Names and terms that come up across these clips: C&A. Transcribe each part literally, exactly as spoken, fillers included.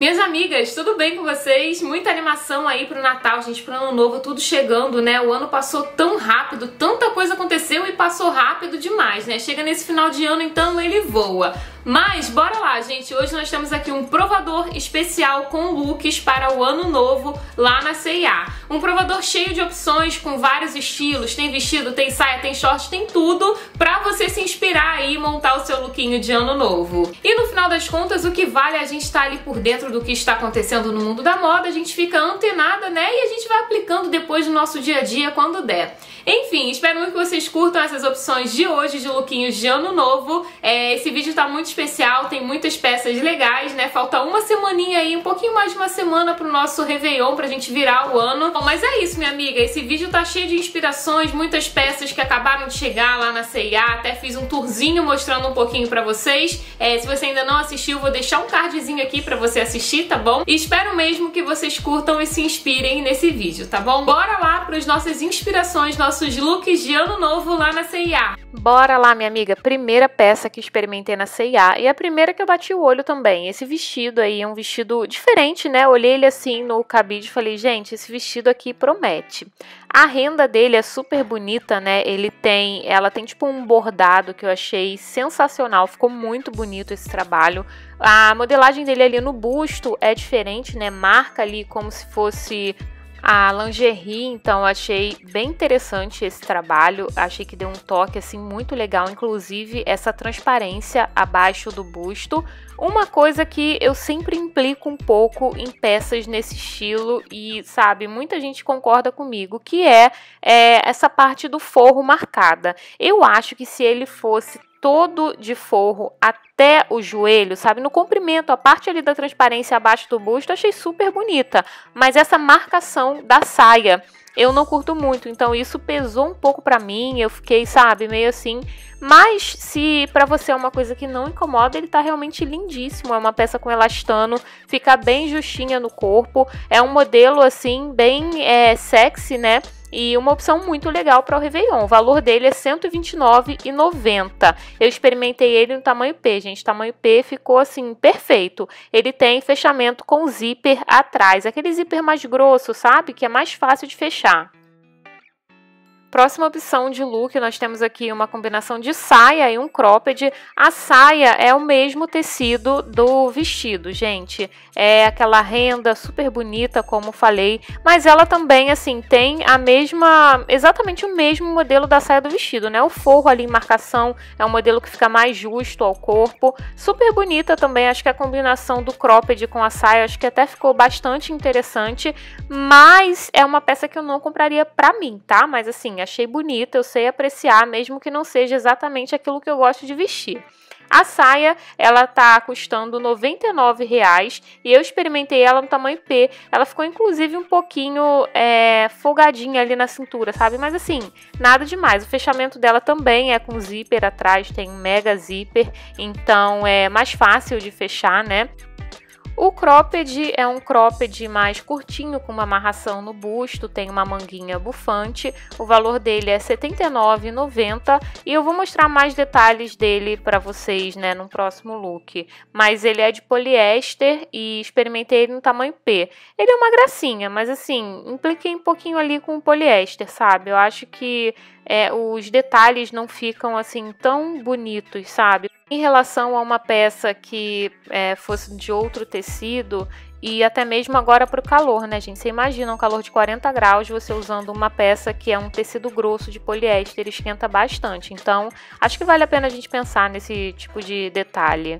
Minhas amigas, tudo bem com vocês? Muita animação aí pro Natal, gente, pro Ano Novo, tudo chegando, né? O ano passou tão rápido, tanta coisa aconteceu e passou rápido demais, né? Chega nesse final de ano, então ele voa. Mas bora lá, gente, hoje nós temos aqui um provador especial com looks para o Ano Novo lá na C e A. Um provador cheio de opções, com vários estilos, tem vestido, tem saia, tem short, tem tudo pra você se inspirar aí e montar o seu lookinho de Ano Novo. E no final das contas, o que vale é a gente estar ali por dentro do que está acontecendo no mundo da moda, a gente fica antenada, né, e a gente vai aplicando depois no nosso dia a dia quando der. Enfim, espero muito que vocês curtam essas opções de hoje de lookinhos de Ano Novo. É, esse vídeo tá muito especial, tem muitas peças legais, né? Falta uma semaninha aí, um pouquinho mais de uma semana pro nosso Réveillon, pra gente virar o ano. Bom, mas é isso, minha amiga. Esse vídeo tá cheio de inspirações, muitas peças que acabaram de chegar lá na C e A. Até fiz um tourzinho mostrando um pouquinho pra vocês. É, se você ainda não assistiu, vou deixar um cardzinho aqui pra você assistir, tá bom? E espero mesmo que vocês curtam e se inspirem nesse vídeo, tá bom? Bora lá pros nossas inspirações, nossos looks de Ano Novo lá na C e A. Bora lá, minha amiga. Primeira peça que experimentei na C e A. E a primeira que eu bati o olho também, esse vestido aí, é um vestido diferente, né? Olhei ele assim no cabide e falei, gente, esse vestido aqui promete. A renda dele é super bonita, né? Ele tem, ela tem tipo um bordado que eu achei sensacional, ficou muito bonito esse trabalho. A modelagem dele ali no busto é diferente, né? Marca ali como se fosse a lingerie, então achei bem interessante esse trabalho, achei que deu um toque assim muito legal, inclusive essa transparência abaixo do busto. Uma coisa que eu sempre implico um pouco em peças nesse estilo e, sabe, muita gente concorda comigo, que é, é essa parte do forro marcada. Eu acho que se ele fosse todo de forro até o joelho, sabe, no comprimento, a parte ali da transparência abaixo do busto, achei super bonita, mas essa marcação da saia eu não curto muito, então isso pesou um pouco pra mim, eu fiquei, sabe, meio assim, mas se pra você é uma coisa que não incomoda, ele tá realmente lindíssimo, é uma peça com elastano, fica bem justinha no corpo, é um modelo, assim, bem é, sexy, né, e uma opção muito legal para o Réveillon. O valor dele é cento e vinte e nove reais e noventa centavos. Eu experimentei ele no tamanho P, gente. Tamanho P ficou assim, perfeito. Ele tem fechamento com zíper atrás. Aquele zíper mais grosso, sabe? Que é mais fácil de fechar. Próxima opção de look, nós temos aqui uma combinação de saia e um cropped. A saia é o mesmo tecido do vestido, gente. É aquela renda super bonita, como falei. Mas ela também, assim, tem a mesma, exatamente o mesmo modelo da saia do vestido, né? O forro ali em marcação é um modelo que fica mais justo ao corpo. Super bonita também, acho que a combinação do cropped com a saia, acho que até ficou bastante interessante. Mas é uma peça que eu não compraria pra mim, tá? Mas assim, achei bonita, eu sei apreciar, mesmo que não seja exatamente aquilo que eu gosto de vestir. A saia, ela tá custando noventa e nove reais e eu experimentei ela no tamanho P. Ela ficou, inclusive, um pouquinho é, folgadinha ali na cintura, sabe? Mas assim, nada demais. O fechamento dela também é com zíper atrás, tem um mega zíper, então é mais fácil de fechar, né? O cropped é um cropped mais curtinho, com uma amarração no busto, tem uma manguinha bufante. O valor dele é setenta e nove reais e noventa centavos e eu vou mostrar mais detalhes dele para vocês, né, num próximo look. Mas ele é de poliéster e experimentei ele no tamanho P. Ele é uma gracinha, mas assim, impliquei um pouquinho ali com o poliéster, sabe? Eu acho que é, os detalhes não ficam assim tão bonitos, sabe? Em relação a uma peça que é, fosse de outro tecido, e até mesmo agora para o calor, né, gente? Você imagina um calor de quarenta graus, você usando uma peça que é um tecido grosso de poliéster, esquenta bastante. Então, acho que vale a pena a gente pensar nesse tipo de detalhe.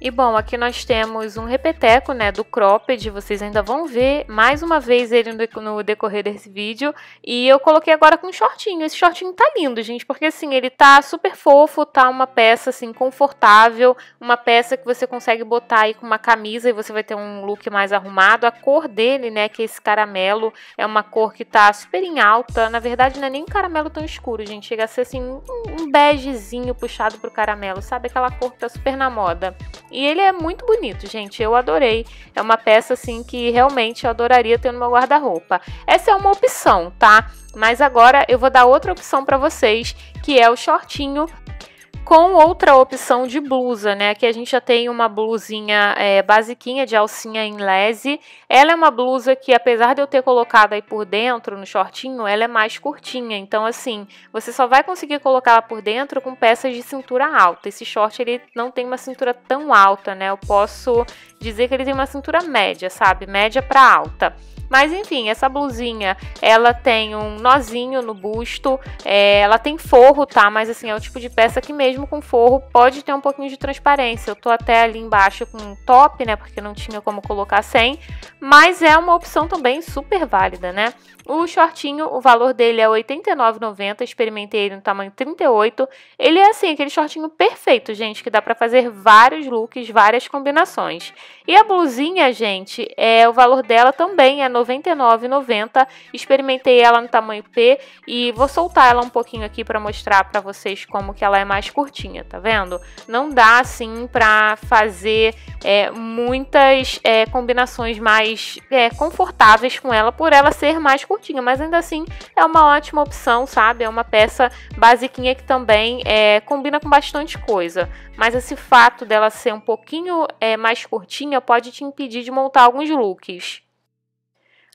E bom, aqui nós temos um repeteco, né, do cropped, vocês ainda vão ver mais uma vez ele no decorrer desse vídeo. E eu coloquei agora com um shortinho, esse shortinho tá lindo, gente, porque assim, ele tá super fofo, tá uma peça assim, confortável, uma peça que você consegue botar aí com uma camisa e você vai ter um look mais arrumado. A cor dele, né, que é esse caramelo, é uma cor que tá super em alta, na verdade não é nem um caramelo tão escuro, gente, chega a ser assim, um, um begezinho puxado pro caramelo, sabe, aquela cor que tá super na moda. E ele é muito bonito, gente, eu adorei. É uma peça, assim, que realmente eu adoraria ter no meu guarda-roupa. Essa é uma opção, tá? Mas agora eu vou dar outra opção pra vocês, que é o shortinho. com outra opção de blusa, né? Aqui a gente já tem uma blusinha é, basiquinha de alcinha em lese. Ela é uma blusa que, apesar de eu ter colocado aí por dentro no shortinho, ela é mais curtinha. Então, assim, você só vai conseguir colocar ela por dentro com peças de cintura alta. Esse short, ele não tem uma cintura tão alta, né? Eu posso dizer que ele tem uma cintura média, sabe? Média para alta. Mas enfim, essa blusinha, ela tem um nozinho no busto, é, ela tem forro, tá? Mas assim, é o tipo de peça que mesmo com forro pode ter um pouquinho de transparência. Eu tô até ali embaixo com um top, né? Porque não tinha como colocar sem, mas é uma opção também super válida, né? O shortinho, o valor dele é oitenta e nove reais e noventa centavos, experimentei ele no tamanho trinta e oito. Ele é assim, aquele shortinho perfeito, gente, que dá pra fazer vários looks, várias combinações. E a blusinha, gente, é, o valor dela também é noventa e nove reais e noventa centavos, experimentei ela no tamanho P e vou soltar ela um pouquinho aqui pra mostrar pra vocês como que ela é mais curtinha, tá vendo? Não dá, assim, pra fazer é, muitas é, combinações mais é, confortáveis com ela, por ela ser mais curtinha. Mas ainda assim é uma ótima opção, sabe? É uma peça basiquinha que também é, combina com bastante coisa. Mas esse fato dela ser um pouquinho é, mais curtinha pode te impedir de montar alguns looks.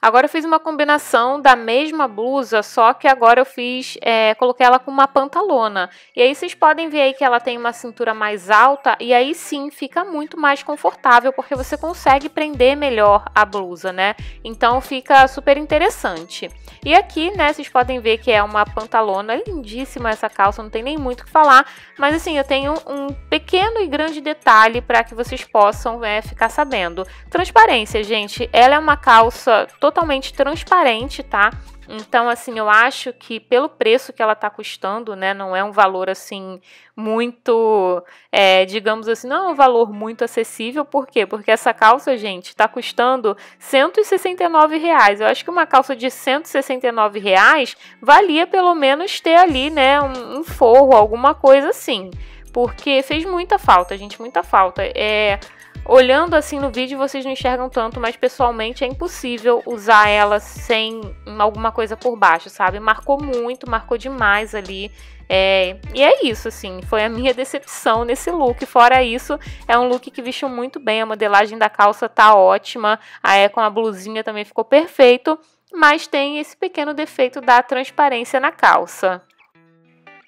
Agora eu fiz uma combinação da mesma blusa, só que agora eu fiz, é, coloquei ela com uma pantalona. E aí vocês podem ver aí que ela tem uma cintura mais alta e aí sim fica muito mais confortável, porque você consegue prender melhor a blusa, né? Então fica super interessante. E aqui, né, vocês podem ver que é uma pantalona, lindíssima essa calça, não tem nem muito o que falar. Mas assim, eu tenho um pequeno e grande detalhe para que vocês possam é, ficar sabendo. Transparência, gente, ela é uma calça totalmente... totalmente transparente, tá? Então, assim, eu acho que pelo preço que ela tá custando, né, não é um valor, assim, muito, é, digamos assim, não é um valor muito acessível. Por quê? Porque essa calça, gente, tá custando cento e sessenta e nove reais. Eu acho que uma calça de cento e sessenta e nove reais valia pelo menos ter ali, né, um, um forro, alguma coisa assim. Porque fez muita falta, gente, muita falta. É... Olhando assim no vídeo vocês não enxergam tanto, mas pessoalmente é impossível usar ela sem alguma coisa por baixo, sabe? Marcou muito, marcou demais ali. É, e é isso, assim, foi a minha decepção nesse look. Fora isso, é um look que vestiu muito bem, a modelagem da calça tá ótima, aí, com a blusinha também ficou perfeito, mas tem esse pequeno defeito da transparência na calça.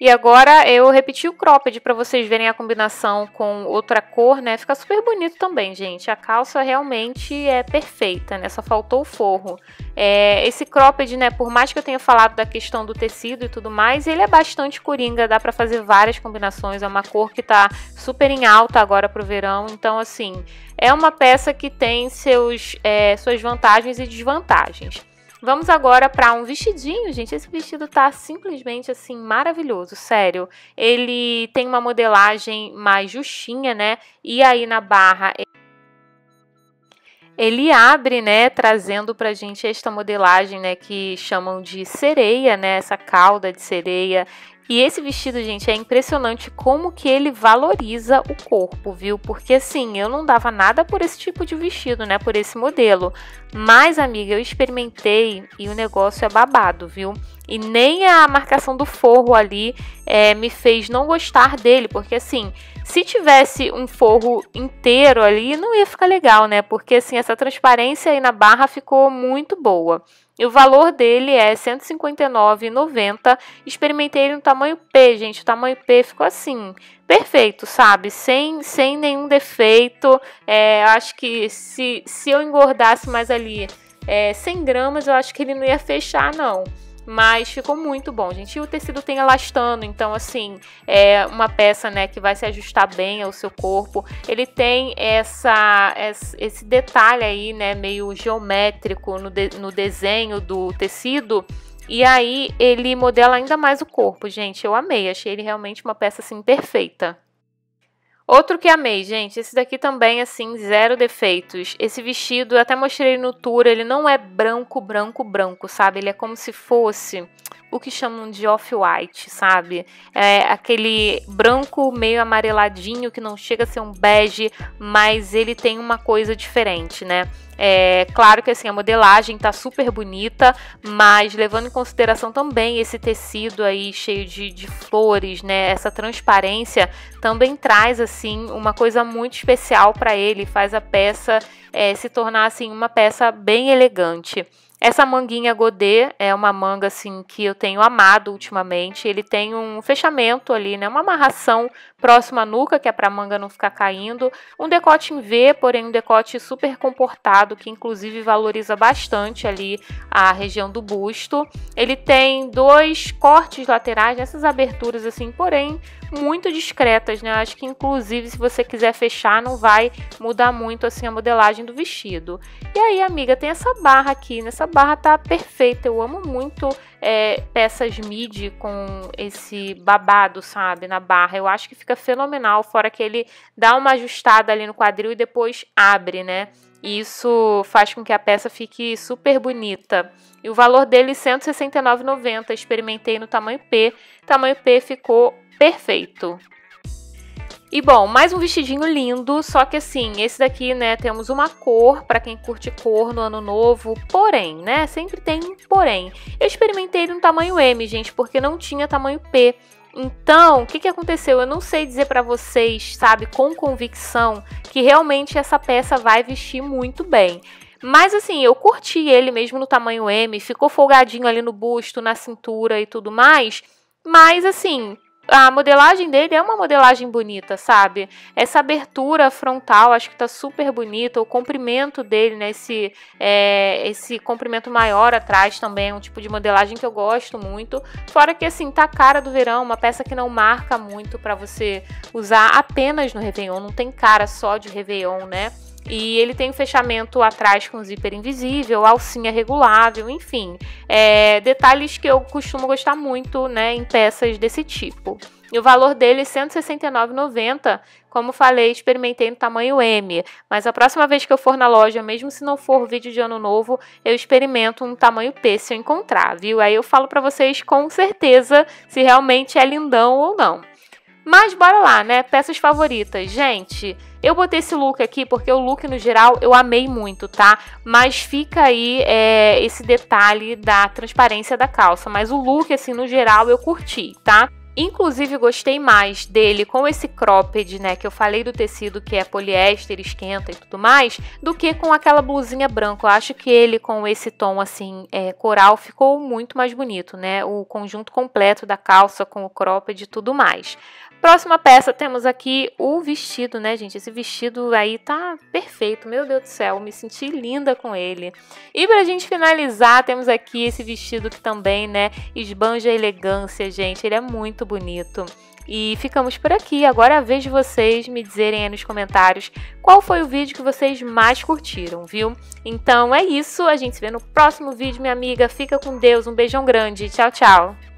E agora eu repeti o cropped para vocês verem a combinação com outra cor, né? Fica super bonito também, gente. A calça realmente é perfeita, né? Só faltou o forro. É, esse cropped, né? Por mais que eu tenha falado da questão do tecido e tudo mais, ele é bastante coringa, dá para fazer várias combinações. É uma cor que tá super em alta agora pro verão. Então, assim, é uma peça que tem seus, é, suas vantagens e desvantagens. Vamos agora para um vestidinho, gente. Esse vestido tá simplesmente, assim, maravilhoso, sério. Ele tem uma modelagem mais justinha, né? E aí na barra... ele abre, né, trazendo pra gente esta modelagem, né, que chamam de sereia, né, essa cauda de sereia. E esse vestido, gente, é impressionante como que ele valoriza o corpo, viu? Porque, assim, eu não dava nada por esse tipo de vestido, né, por esse modelo. Mas, amiga, eu experimentei e o negócio é babado, viu? E nem a marcação do forro ali é, me fez não gostar dele, porque assim, se tivesse um forro inteiro ali, não ia ficar legal, né? Porque assim, essa transparência aí na barra ficou muito boa. E o valor dele é cento e cinquenta e nove reais e noventa centavos, experimentei ele no tamanho P, gente, o tamanho P ficou assim... perfeito, sabe? Sem, sem nenhum defeito. É, acho que se, se eu engordasse mais ali é, cem gramas, eu acho que ele não ia fechar, não. Mas ficou muito bom, gente. E o tecido tem elastano, então, assim, é uma peça, né, que vai se ajustar bem ao seu corpo. Ele tem essa, esse detalhe aí, né, meio geométrico no, de, no desenho do tecido. E aí ele modela ainda mais o corpo, gente. Eu amei, achei ele realmente uma peça, assim, perfeita. Outro que amei, gente, esse daqui também, assim, zero defeitos. Esse vestido, eu até mostrei no tour, ele não é branco, branco, branco, sabe? Ele é como se fosse o que chamam de off-white, sabe? É aquele branco meio amareladinho que não chega a ser um bege, mas ele tem uma coisa diferente, né? É claro que assim, a modelagem tá super bonita, mas levando em consideração também esse tecido aí cheio de, de flores, né? Essa transparência também traz assim uma coisa muito especial para ele, faz a peça é, se tornar assim uma peça bem elegante. Essa manguinha godê é uma manga assim que eu tenho amado ultimamente. Ele tem um fechamento ali, né? Uma amarração próxima à nuca, que é para a manga não ficar caindo. Um decote em V, porém um decote super comportado, que inclusive valoriza bastante ali a região do busto. Ele tem dois cortes laterais, essas aberturas assim, porém muito discretas, né? Acho que inclusive se você quiser fechar não vai mudar muito assim a modelagem do vestido. E aí, amiga, tem essa barra aqui, nessa barra tá perfeita, eu amo muito é, peças midi com esse babado, sabe, na barra, eu acho que fica fenomenal, fora que ele dá uma ajustada ali no quadril e depois abre, né, e isso faz com que a peça fique super bonita. E o valor dele é cento e sessenta e nove reais e noventa centavos, experimentei no tamanho P, tamanho P ficou perfeito. E bom, mais um vestidinho lindo, só que assim, esse daqui, né, temos uma cor, pra quem curte cor no ano novo, porém, né, sempre tem um porém. Eu experimentei ele no tamanho M, gente, porque não tinha tamanho P. Então, o que que aconteceu? Eu não sei dizer pra vocês, sabe, com convicção, que realmente essa peça vai vestir muito bem. Mas assim, eu curti ele mesmo no tamanho M, ficou folgadinho ali no busto, na cintura e tudo mais, mas assim... A modelagem dele é uma modelagem bonita, sabe? Essa abertura frontal acho que tá super bonita. O comprimento dele, né? Esse, é, esse comprimento maior atrás também é um tipo de modelagem que eu gosto muito. Fora que, assim, tá a cara do verão. Uma peça que não marca muito pra você usar apenas no Réveillon. Não tem cara só de Réveillon, né? E ele tem um fechamento atrás com zíper invisível, alcinha regulável, enfim. É, detalhes que eu costumo gostar muito, né, em peças desse tipo. E o valor dele é cento e sessenta e nove reais e noventa centavos. Como falei, experimentei no tamanho M. Mas a próxima vez que eu for na loja, mesmo se não for vídeo de ano novo, eu experimento um tamanho P se eu encontrar, viu? Aí eu falo pra vocês com certeza se realmente é lindão ou não. Mas bora lá, né? Peças favoritas. Gente, eu botei esse look aqui porque o look no geral eu amei muito, tá? Mas fica aí é, esse detalhe da transparência da calça. Mas o look, assim, no geral eu curti, tá? Inclusive gostei mais dele com esse cropped, né, que eu falei do tecido que é poliéster, esquenta e tudo mais, do que com aquela blusinha branca. Eu acho que ele com esse tom assim é, coral ficou muito mais bonito, né, o conjunto completo da calça com o cropped e tudo mais. Próxima peça, temos aqui o vestido, né, gente? Esse vestido aí tá perfeito, meu Deus do céu, me senti linda com ele. E pra gente finalizar, temos aqui esse vestido que também, né, esbanja a elegância, gente, ele é muito bonito. E ficamos por aqui, agora é a vez de vocês me dizerem aí nos comentários qual foi o vídeo que vocês mais curtiram, viu? Então é isso, a gente se vê no próximo vídeo, minha amiga, fica com Deus, um beijão grande, tchau, tchau!